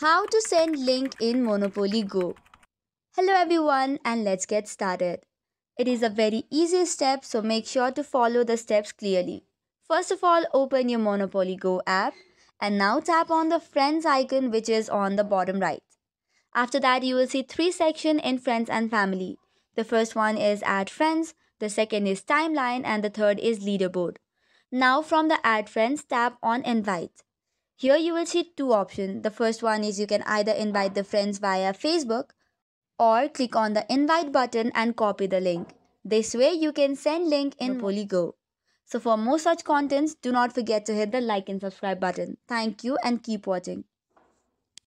How to send link in Monopoly GO. Hello everyone, and let's get started. It is a very easy step, so make sure to follow the steps clearly. First of all, open your Monopoly GO app and now tap on the friends icon, which is on the bottom right. After that, you will see three sections in friends and family. The first one is add friends, the second is timeline, and the third is leaderboard. Now from the add friends, tap on invite. Here you will see two options. The first one is you can either invite the friends via Facebook or click on the invite button and copy the link. This way you can send link in Monopoly GO. So for more such contents, do not forget to hit the like and subscribe button. Thank you and keep watching.